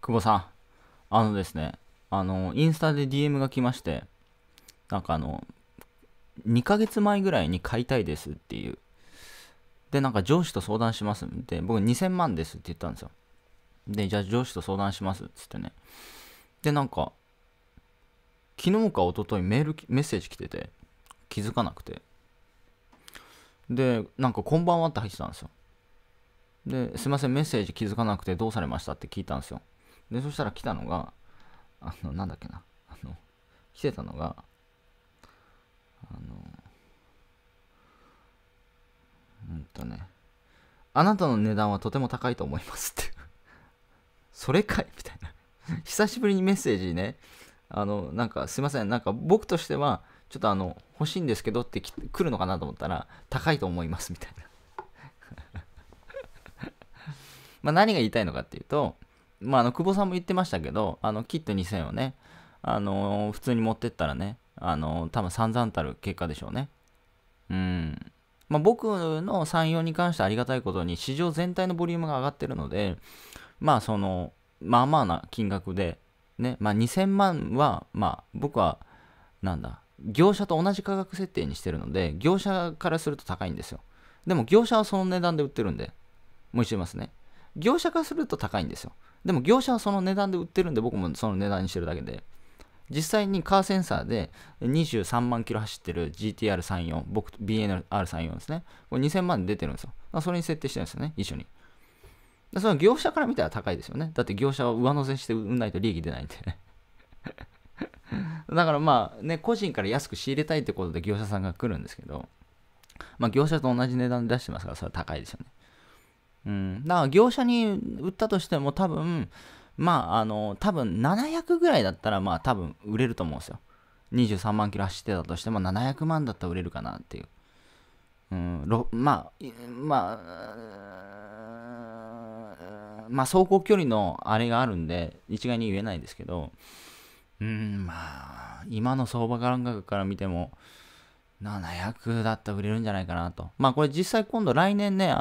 久保さん、ですね、インスタで DM が来まして、なんか2ヶ月前ぐらいに買いたいですっていう。で、なんか上司と相談しますんで、僕2000万ですって言ったんですよ。で、じゃあ上司と相談しますっつってね。で、なんか、昨日か一昨日メッセージ来てて、気づかなくて。で、なんかこんばんはって入ってたんですよ。で、すいません、メッセージ気づかなくてどうされましたって聞いたんですよ。で、そしたら来たのが、なんだっけな、来てたのが、あなたの値段はとても高いと思いますって。それかいみたいな。久しぶりにメッセージね、なんかすいません、なんか僕としては、ちょっと欲しいんですけどって来るのかなと思ったら、高いと思いますみたいな。まあ何が言いたいのかっていうと、まあ久保さんも言ってましたけど、キット2000をね、普通に持ってったらね、多分散々たる結果でしょうね。まあ、僕の3、4に関してありがたいことに市場全体のボリュームが上がってるので、まあまあまあな金額で、ね、まあ2000万は、まあ僕は、業者と同じ価格設定にしてるので、業者からすると高いんですよ。でも業者はその値段で売ってるんで、もう一度言いますね。業者からすると高いんですよ。でも業者はその値段で売ってるんで、僕もその値段にしてるだけで。実際にカーセンサーで23万キロ走ってる GT-R34、僕と BNR34 ですね。これ2000万で出てるんですよ。それに設定してるんですよね、一緒に。それは業者から見たら高いですよね。だって業者を上乗せして売んないと利益出ないんでね。だからまあね、個人から安く仕入れたいってことで業者さんが来るんですけど、まあ業者と同じ値段で出してますから、それは高いですよね。だから業者に売ったとしても多分、まあ多分700ぐらいだったらまあ多分売れると思うんですよ。23万キロ走ってたとしても700万だったら売れるかなっていう。まあ走行距離のあれがあるんで一概に言えないですけど、まあ今の相場感覚から見ても700だったら売れるんじゃないかなと。まあこれ実際今度来年ね、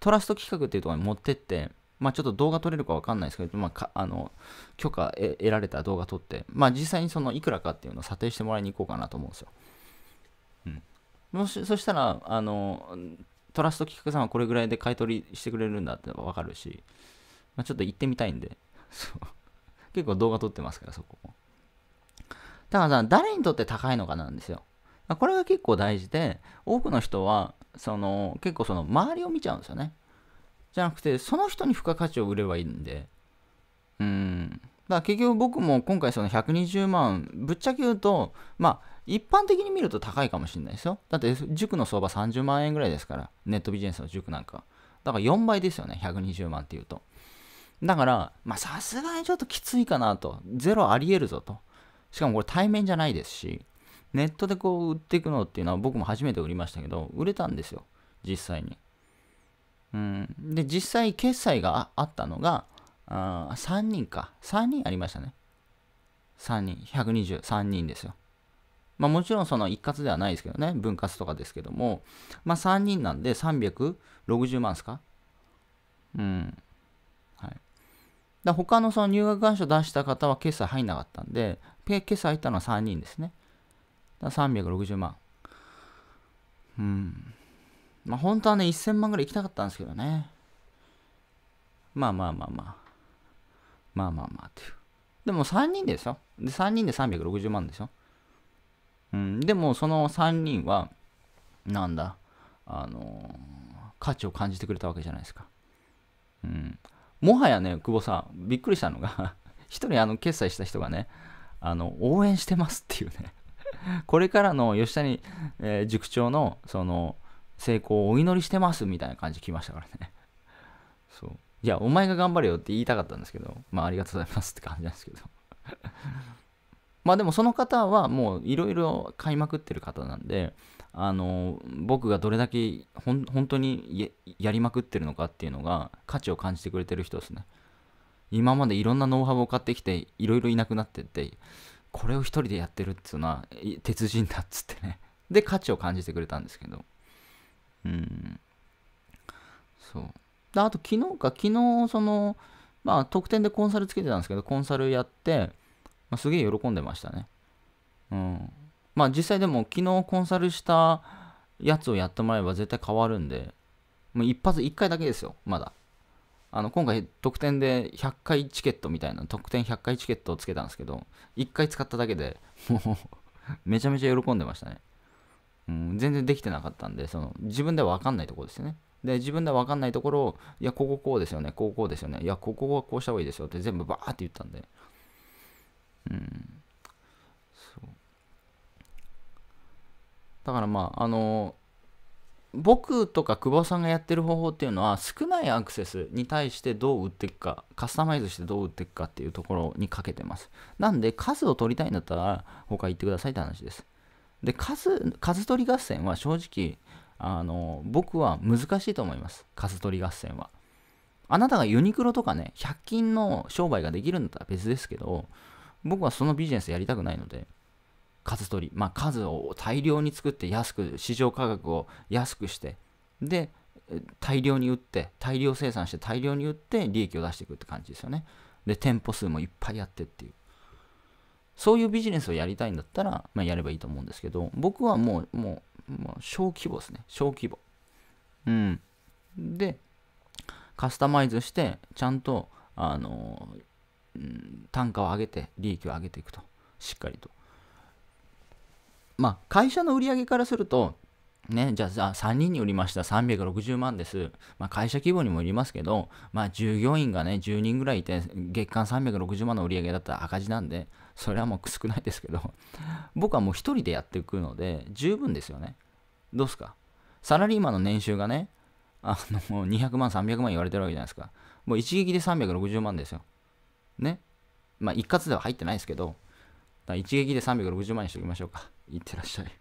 トラスト企画っていうところに持ってって、まあちょっと動画撮れるかわかんないですけど、まあ許可得られた動画撮って、まあ実際にそのいくらかっていうのを査定してもらいに行こうかなと思うんですよ。そしたら、トラスト企画さんはこれぐらいで買い取りしてくれるんだってわかるし、まあ、ちょっと行ってみたいんで、結構動画撮ってますから、そこも。だからさ、誰にとって高いのかなんですよ。これが結構大事で、多くの人は、結構周りを見ちゃうんですよね。じゃなくて、その人に付加価値を売ればいいんで。だから結局僕も今回120万、ぶっちゃけ言うと、まあ、一般的に見ると高いかもしれないですよ。だって塾の相場30万円ぐらいですから、ネットビジネスの塾なんか。だから4倍ですよね、120万っていうと。だから、まあさすがにちょっときついかなと。ゼロあり得るぞと。しかもこれ対面じゃないですし、ネットでこう売っていくのっていうのは僕も初めて売りましたけど、売れたんですよ、実際に。で、実際決済があったのが、3人か。3人ありましたね。3人、123人ですよ。まあもちろん一括ではないですけどね、分割とかですけども、まあ3人なんで360万ですか。はい。だ他の入学願書出した方は決済入んなかったんで、決済入ったのは3人ですね。360万。まあ本当はね、1000万ぐらい行きたかったんですけどね。まあっていう。でも3人ですよ。で、3人で360万でしょ。でもその3人は、価値を感じてくれたわけじゃないですか。もはやね、久保さん、びっくりしたのが、一人決済した人がね、応援してますっていうね。これからの吉谷塾長の成功をお祈りしてますみたいな感じ来ましたからね。そう。いや、お前が頑張れよって言いたかったんですけど、まあありがとうございますって感じなんですけど。まあでもその方はもういろいろ買いまくってる方なんで、僕がどれだけ本当にやりまくってるのかっていうのが価値を感じてくれてる人ですね。今までいろんなノウハウを買ってきていろいろいなくなってって、これを一人でやってるっていうのは鉄人だっつってね。で、価値を感じてくれたんですけど。そう。あと昨日か、昨日まあ、特典でコンサルつけてたんですけど、コンサルやって、まあ、すげえ喜んでましたね。うん。まあ、実際でも、昨日コンサルしたやつをやってもらえば絶対変わるんで、もう一発、1回だけですよ、まだ。今回、特典で100回チケットみたいな、特典100回チケットをつけたんですけど、1回使っただけでもう、めちゃめちゃ喜んでましたね。うん、全然できてなかったんで、自分では分かんないところですよね。で、自分では分かんないところを、いや、こここうですよね、こうこうですよね、いや、ここはこうした方がいいですよって全部バーって言ったんで。うん。そう。だからまあ、僕とか久保さんがやってる方法っていうのは、少ないアクセスに対してどう打っていくか、カスタマイズしてどう打っていくかっていうところにかけてます。なんで、数を取りたいんだったら、他行ってくださいって話です。で、数取り合戦は正直、僕は難しいと思います。数取り合戦は。あなたがユニクロとかね、100均の商売ができるんだったら別ですけど、僕はそのビジネスやりたくないので、数取り、まあ、数を大量に作って安く、市場価格を安くして、で、大量に売って、大量生産して、大量に売って、利益を出していくって感じですよね。で、店舗数もいっぱいやってっていう。そういうビジネスをやりたいんだったら、まあ、やればいいと思うんですけど、僕はもう小規模ですね。小規模。うん。で、カスタマイズして、ちゃんと、単価を上げて、利益を上げていくと。しっかりと。まあ、会社の売り上げからすると、ね、じゃあ3人に売りました、360万です。まあ、会社規模にもよりますけど、まあ、従業員がね、10人ぐらいいて、月間360万の売り上げだったら赤字なんで、それはもう少ないですけど、僕はもう1人でやっていくので、十分ですよね。どうすか？サラリーマンの年収がね、200万、300万言われてるわけじゃないですか。もう一撃で360万ですよ。ね。まあ、一括では入ってないですけど、だから一撃で360万にしておきましょうか。いってらっしゃい。